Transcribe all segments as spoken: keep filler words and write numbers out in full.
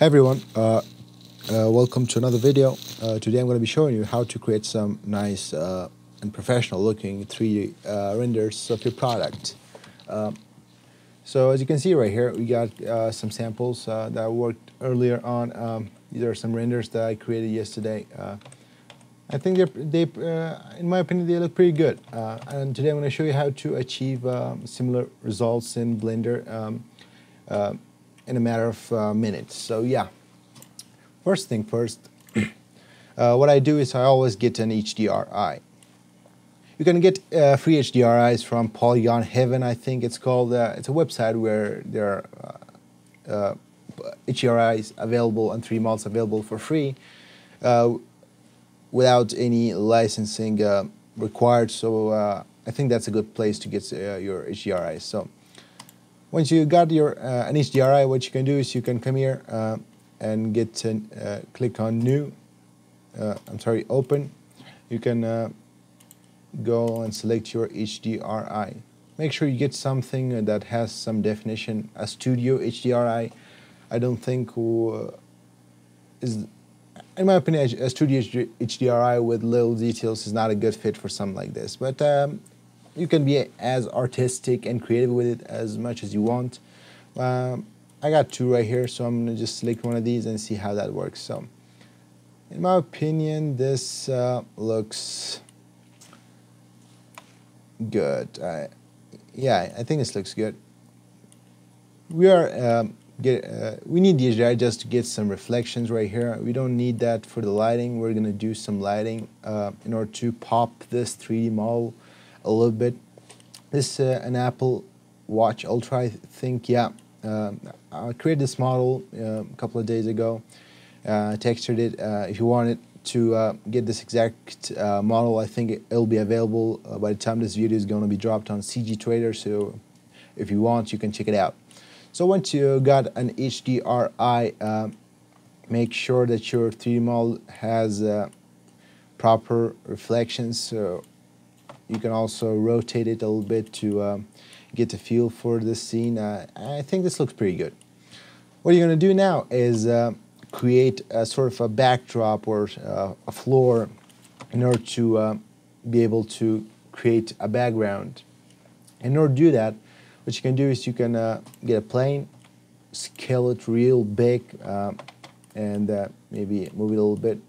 Hey everyone, uh, uh, welcome to another video. Uh, today I'm going to be showing you how to create some nice uh, and professional looking three D uh, renders of your product. Uh, so as you can see right here, we got uh, some samples uh, that I worked earlier on. Um, these are some renders that I created yesterday. Uh, I think they, they uh, in my opinion, they look pretty good. Uh, and today I'm going to show you how to achieve um, similar results in Blender. Um, uh, in a matter of uh, minutes. So yeah, first thing first, uh, what I do is I always get an H D R I. You can get uh, free H D R Is from Poly Haven, I think it's called. Uh, it's a website where there are uh, uh, H D R Is available and three models available for free uh, without any licensing uh, required. So uh, I think that's a good place to get uh, your H D R Is. So, once you got your uh, an H D R I, what you can do is you can come here uh, and get to, uh, click on new. Uh, I'm sorry, open. You can uh, go and select your H D R I. Make sure you get something that has some definition. A studio H D R I, I don't think uh, is, in my opinion, a studio H D R I with little details is not a good fit for something like this. But um, you can be as artistic and creative with it as much as you want. Um, I got two right here, so I'm gonna just select one of these and see how that works. So, in my opinion, this uh, looks good. Uh, yeah, I think this looks good. We are um, get uh, we need the H D R I just to get some reflections right here. We don't need that for the lighting. We're gonna do some lighting uh, in order to pop this three D model a little bit. This uh, an Apple Watch Ultra, I think. Yeah, uh, I created this model uh, a couple of days ago. Uh, textured it. Uh, if you wanted to uh, get this exact uh, model, I think it, it'll be available uh, by the time this video is going to be dropped on CGTrader. So, if you want, you can check it out. So once you got an H D R I, uh, make sure that your three D model has uh, proper reflections. So, you can also rotate it a little bit to um, get a feel for the scene. Uh, I think this looks pretty good. What you're going to do now is uh, create a sort of a backdrop or uh, a floor in order to uh, be able to create a background. In order to do that, what you can do is you can uh, get a plane, scale it real big, uh, and uh, maybe move it a little bit.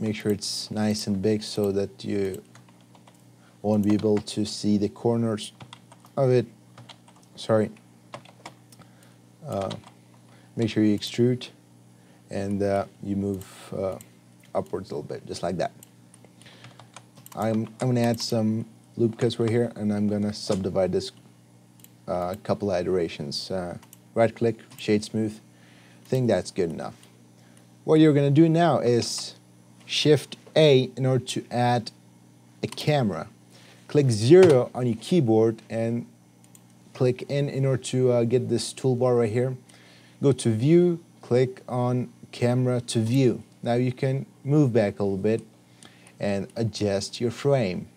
Make sure it's nice and big so that you won't be able to see the corners of it. Sorry. Uh, make sure you extrude and uh, you move uh, upwards a little bit, just like that. I'm, I'm gonna add some loop cuts right here, and I'm gonna subdivide this a uh, couple of iterations. Uh, right click, shade smooth. I think that's good enough. What you're gonna do now is Shift A in order to add a camera. Click zero on your keyboard and click N in order to uh, get this toolbar right here. Go to view, click on camera to view. Now you can move back a little bit and adjust your frame.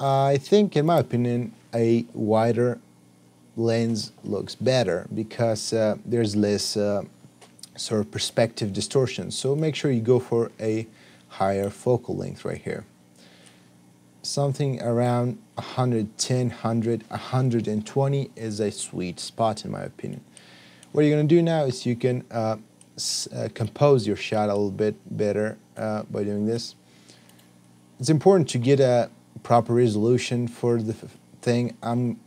I think, in my opinion, a wider lens looks better because uh, there's less uh, sort of perspective distortion. So make sure you go for a higher focal length right here. Something around one ten, one hundred, one twenty is a sweet spot in my opinion. What you're going to do now is you can uh, s uh, compose your shot a little bit better uh, by doing this. It's important to get a proper resolution for the thing. I'm,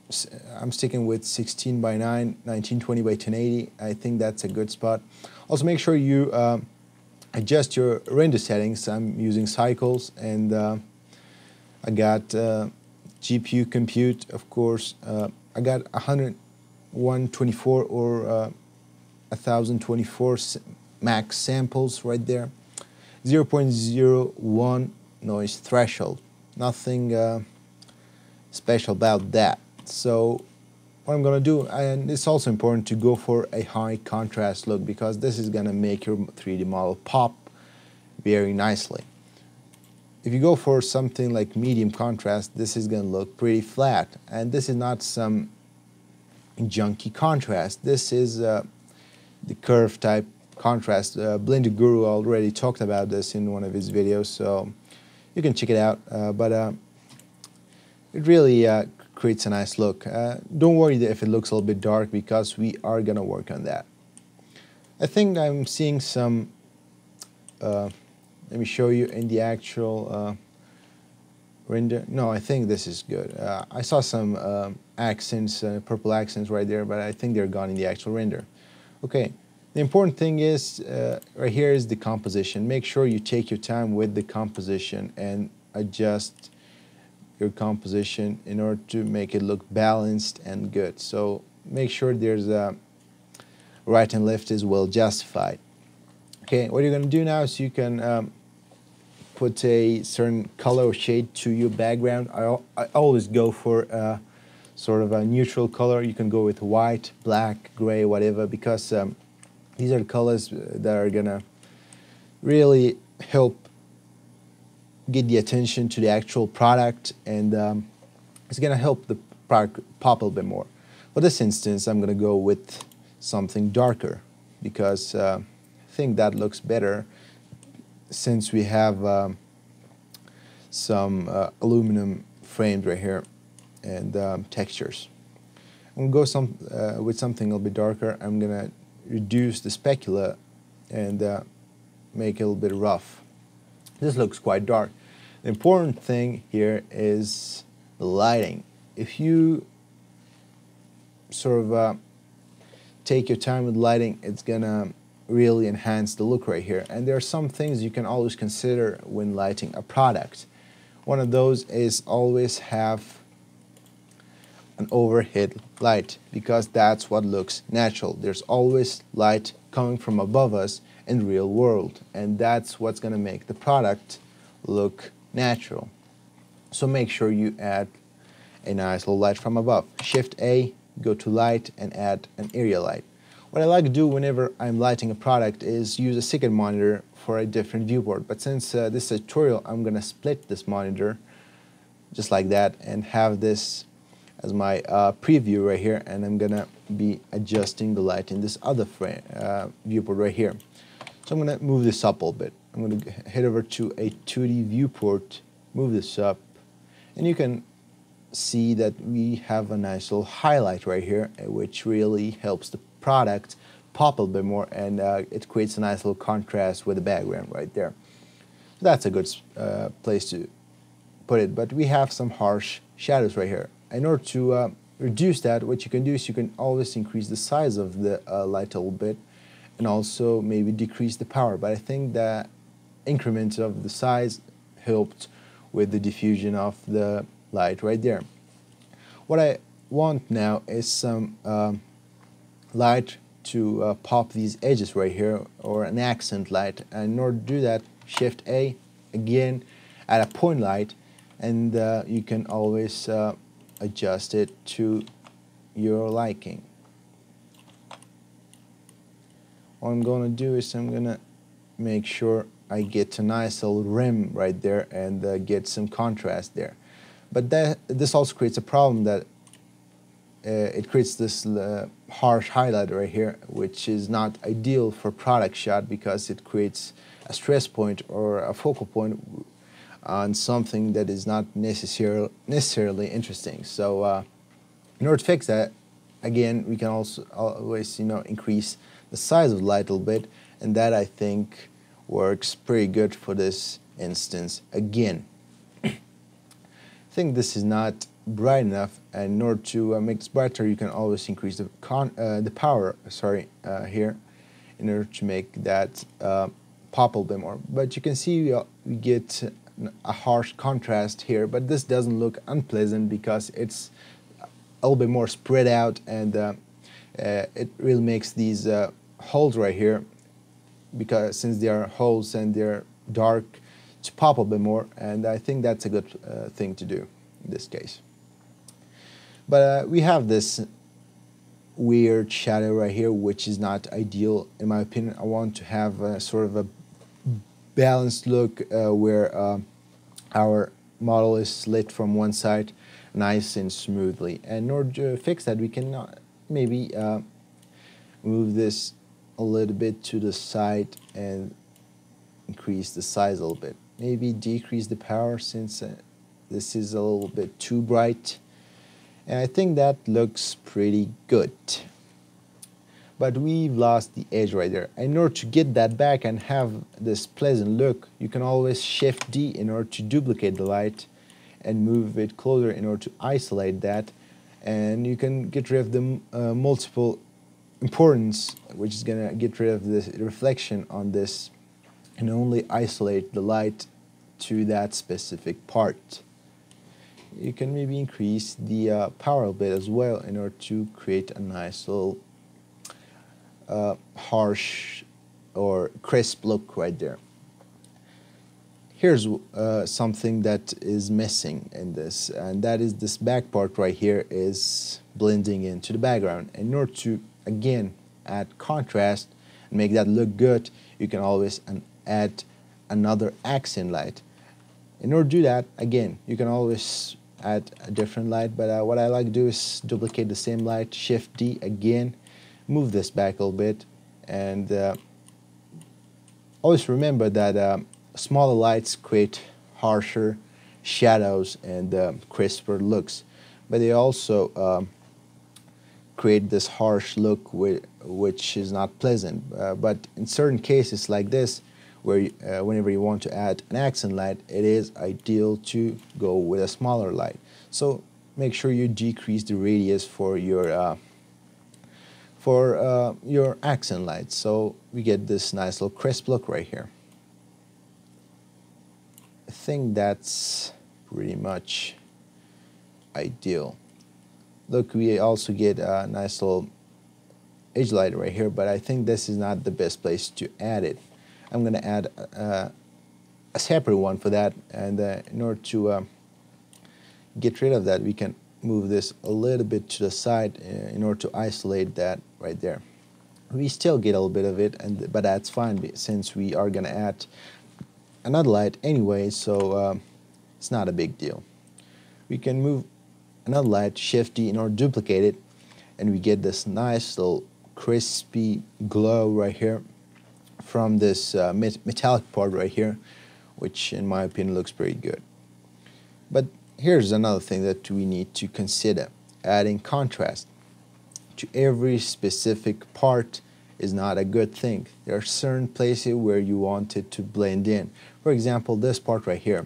I'm sticking with sixteen by nine, nineteen twenty by ten eighty. I think that's a good spot. Also make sure you uh, adjust your render settings. I'm using Cycles, and uh, I got uh, G P U compute, of course. Uh, I got one hundred, one twenty-four or uh, one thousand twenty-four max samples right there. zero point zero one noise threshold. Nothing uh, special about that. So what I'm gonna do, and it's also important to go for a high contrast look because this is gonna make your three D model pop very nicely. If you go for something like medium contrast, this is gonna look pretty flat, and this is not some junky contrast. This is uh, the curve type contrast. Uh, Blender Guru already talked about this in one of his videos, so you can check it out. Uh, but uh, it really uh, creates a nice look. Uh, don't worry if it looks a little bit dark, because we are gonna work on that. I think I'm seeing some. Uh, let me show you in the actual uh, render. No, I think this is good. Uh, I saw some uh, accents, uh, purple accents right there, but I think they're gone in the actual render. Okay. The important thing is, uh, right here is the composition. Make sure you take your time with the composition and adjust your composition in order to make it look balanced and good. So make sure there's a right and left is well justified. Okay, what you're going to do now is you can um, put a certain color or shade to your background. I, I always go for uh, sort of a neutral color. You can go with white, black, gray, whatever, because um, these are colors that are going to really help get the attention to the actual product, and um, it's going to help the product pop a little bit more. For this instance, I'm going to go with something darker, because uh, I think that looks better, since we have um, some uh, aluminum frames right here and um, textures. I'm going to go some, uh, with something a little bit darker. I'm going to reduce the specular and uh, make it a little bit rough. This looks quite dark. The important thing here is the lighting. If you sort of uh, take your time with lighting, it's going to really enhance the look right here. And there are some things you can always consider when lighting a product. One of those is always have an overhead light, because that's what looks natural. There's always light coming from above us in real world, and that's what's going to make the product look natural. So make sure you add a nice little light from above. Shift A, go to light, and add an area light. What I like to do whenever I'm lighting a product is use a second monitor for a different viewport. But since uh, this tutorial, I'm going to split this monitor just like that and have this as my uh, preview right here. And I'm going to be adjusting the light in this other frame, uh, viewport right here. So I'm going to move this up a little bit. I'm going to head over to a two D viewport, move this up, and you can see that we have a nice little highlight right here, which really helps the product pop a little bit more, and uh, it creates a nice little contrast with the background right there. That's a good uh, place to put it, but we have some harsh shadows right here. In order to uh, reduce that, what you can do is you can always increase the size of the uh, light a little bit, and also maybe decrease the power, but I think that increment of the size helped with the diffusion of the light right there. What I want now is some um, light to uh, pop these edges right here, or an accent light. And in order to do that, Shift A, again, add a point light, and uh, you can always uh, adjust it to your liking. What I'm going to do is I'm going to make sure I get a nice little rim right there and uh, get some contrast there. But that, this also creates a problem that Uh, it creates this uh, harsh highlight right here, which is not ideal for product shot, because it creates a stress point or a focal point on something that is not necessar necessarily interesting. So uh, in order to fix that, again, we can also always, you know, increase the size of the light a little bit, and that I think works pretty good for this instance again. I think this is not bright enough, and in order to uh, make this brighter, you can always increase the con uh, the power. Sorry, uh, here, in order to make that uh, pop a little bit more. But you can see we, uh, we get a harsh contrast here, but this doesn't look unpleasant because it's a little bit more spread out, and uh, uh, it really makes these uh, holes right here, because since they are holes and they're dark, to pop a bit more, and I think that's a good uh, thing to do in this case. But uh, we have this weird shadow right here, which is not ideal. In my opinion, I want to have a, sort of a balanced look uh, where uh, our model is lit from one side nice and smoothly. And in order to fix that, we can maybe uh, move this a little bit to the side and increase the size a little bit. Maybe decrease the power since uh, this is a little bit too bright. And I think that looks pretty good. But we've lost the edge right there. In order to get that back and have this pleasant look, you can always Shift D in order to duplicate the light and move it closer in order to isolate that. And you can get rid of the uh, multiple importance, which is gonna get rid of this reflection on this and only isolate the light to that specific part. You can maybe increase the uh, power a bit as well in order to create a nice little Uh, harsh or crisp look right there. Here's uh, something that is missing in this, and that is this back part right here is blending into the background. In order to again add contrast and make that look good, you can always an add another accent light. In order to do that, again, you can always add a different light, but uh, what I like to do is duplicate the same light, Shift D again, move this back a little bit, and uh, always remember that uh, smaller lights create harsher shadows and uh, crisper looks, but they also uh, create this harsh look wh which is not pleasant. Uh, but in certain cases like this, where you, uh, whenever you want to add an accent light, it is ideal to go with a smaller light. So make sure you decrease the radius for your uh, for uh, your accent lights, so we get this nice little crisp look right here. I think that's pretty much ideal. Look, we also get a nice little edge light right here, but I think this is not the best place to add it. I'm gonna add uh, a separate one for that, and uh, in order to uh, get rid of that, we can move this a little bit to the side in order to isolate that right there. We still get a little bit of it, and but that's fine since we are gonna add another light anyway, so uh, it's not a big deal. We can move another light, Shift D, in order to duplicate it, and we get this nice little crispy glow right here from this uh, metallic part right here, which in my opinion looks pretty good. But here's another thing that we need to consider. Adding contrast to every specific part is not a good thing. There are certain places where you want it to blend in. For example, this part right here.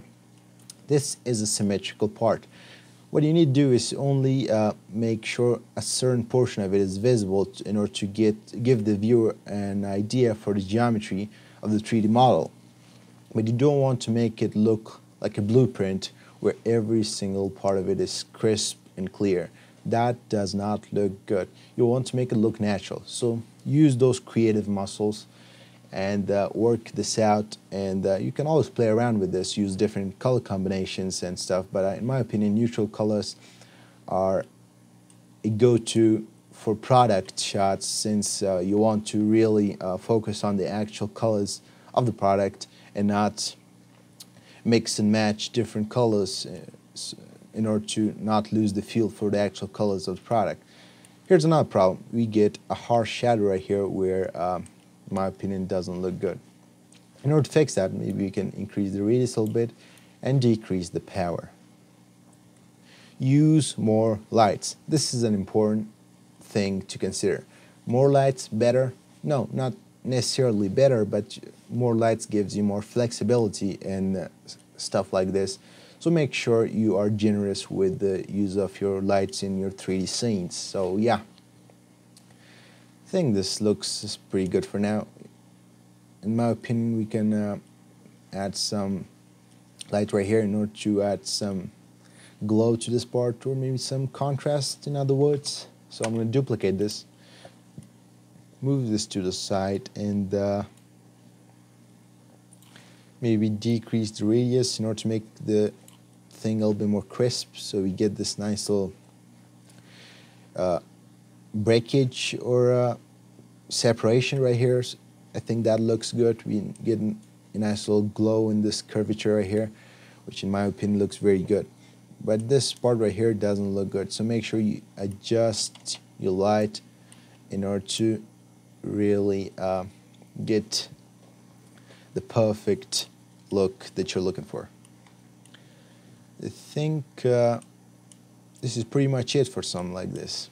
This is a symmetrical part. What you need to do is only uh, make sure a certain portion of it is visible in order to get give the viewer an idea for the geometry of the three D model. But you don't want to make it look like a blueprint where every single part of it is crisp and clear. That does not look good. You want to make it look natural. So use those creative muscles and uh, work this out. And uh, you can always play around with this, use different color combinations and stuff. But uh, in my opinion, neutral colors are a go-to for product shots, since uh, you want to really uh, focus on the actual colors of the product and not mix and match different colors in order to not lose the feel for the actual colors of the product. Here's another problem. We get a harsh shadow right here where, um, in my opinion, doesn't look good. In order to fix that, maybe we can increase the radius a little bit and decrease the power. Use more lights. This is an important thing to consider. More lights, better? No, not necessarily better, but more lights gives you more flexibility and uh, stuff like this. So make sure you are generous with the use of your lights in your three D scenes. So yeah, I think this looks pretty good for now. In my opinion, we can uh, add some light right here in order to add some glow to this part, or maybe some contrast, in other words. So I'm going to duplicate this, move this to the side, and uh, maybe decrease the radius in order to make the thing a little bit more crisp, so we get this nice little uh, breakage or uh, separation right here. I think that looks good. We get a nice little glow in this curvature right here, which in my opinion looks very good. But this part right here doesn't look good, so make sure you adjust your light in order to really uh, get the perfect look that you're looking for. I think uh, this is pretty much it for something like this.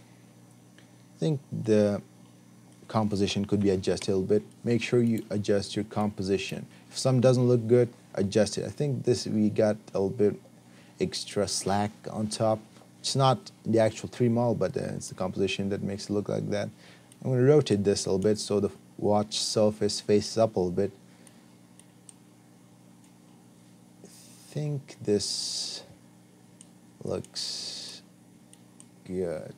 I think the composition could be adjusted a little bit. Make sure you adjust your composition. If something doesn't look good, adjust it. I think this, we got a little bit extra slack on top. It's not the actual three model, but uh, it's the composition that makes it look like that. I'm going to rotate this a little bit so the watch surface faces up a little bit. I think this looks good.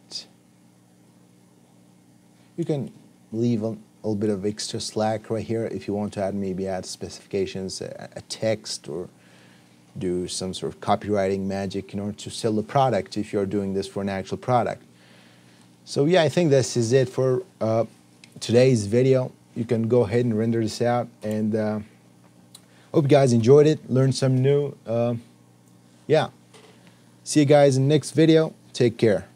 You can leave a little bit of extra slack right here if you want to add, maybe add specifications, a, a text, or do some sort of copywriting magic in order to sell the product if you're doing this for an actual product. So yeah, I think this is it for uh, today's video. You can go ahead and render this out, and uh, hope you guys enjoyed it, learned some new. Uh, yeah, see you guys in the next video. Take care.